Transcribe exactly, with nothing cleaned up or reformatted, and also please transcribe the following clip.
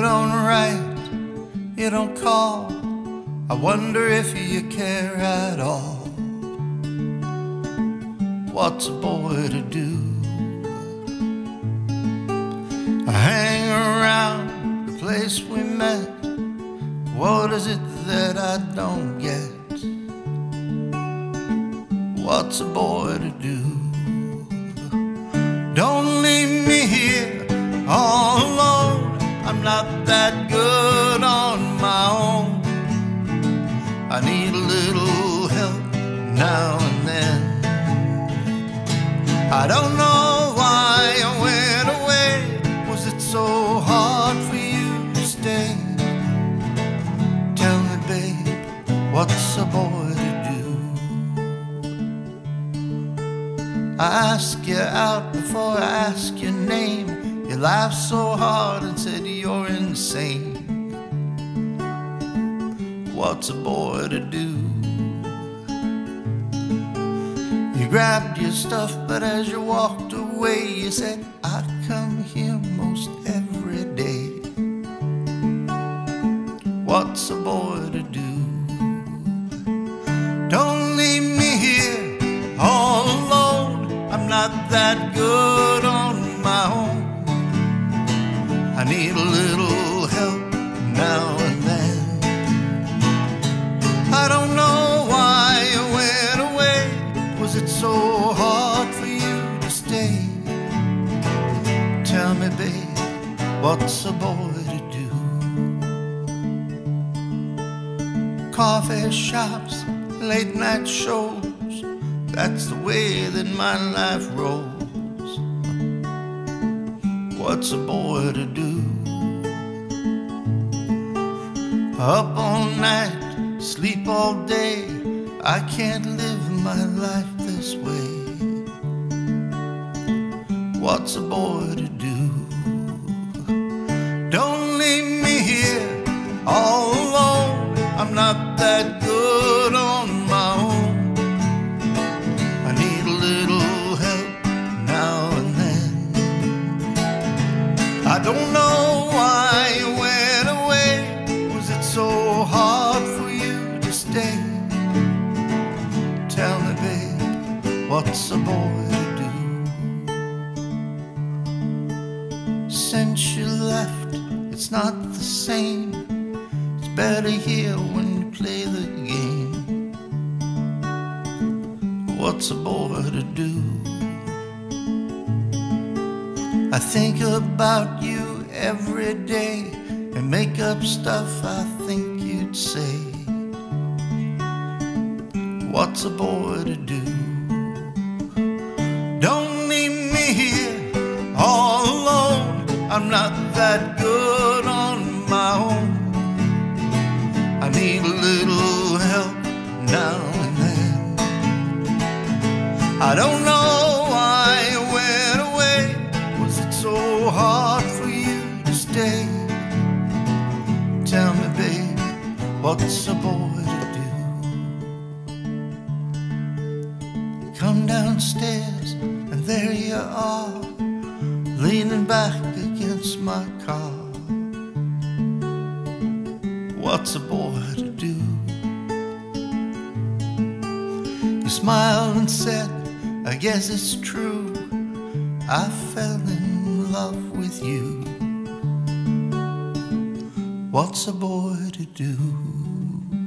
You don't write, you don't call. I wonder if you care at all. What's a boy to do? I hang around the place we met. What is it that I don't get? What's a boy to do? Don't leave me here all alone. I'm not that good on my own. I need a little help now and then. I don't know why I went away. Was it so hard for you to stay? Tell me, babe, what's a boy to do? I ask you out before I ask your name. You laughed so hard and said you're insane. What's a boy to do? You grabbed your stuff, but as you walked away, you said, I come here most every day. What's a boy to do? Don't leave me here all alone. I'm not that good on my own. I need a little help now and then. I don't know why you went away. Was it so hard for you to stay? Tell me, babe, what's a boy to do? Coffee shops, late night shows, that's the way that my life rolls. What's a boy to do? Up all night, sleep all day, I can't live my life this way. What's a boy to do? Don't leave me here all alone. I'm not that good on my own. I need a little help now and then. I don't know why you went away. Was it so hard for you? Stay. Tell me, babe, what's a boy to do? Since you left, it's not the same. It's better here when you play the game. What's a boy to do? I think about you every day and make up stuff I think you'd say. What's a boy to do? Don't leave me here all alone. I'm not that good on my own. I need a little help now and then. I don't know why you went away. Was it so hard for you to stay? Tell me, babe, what's a boy to do? Come downstairs and there you are, leaning back against my car. What's a boy to do? You smiled and said, I guess it's true, I fell in love with you. What's a boy to do?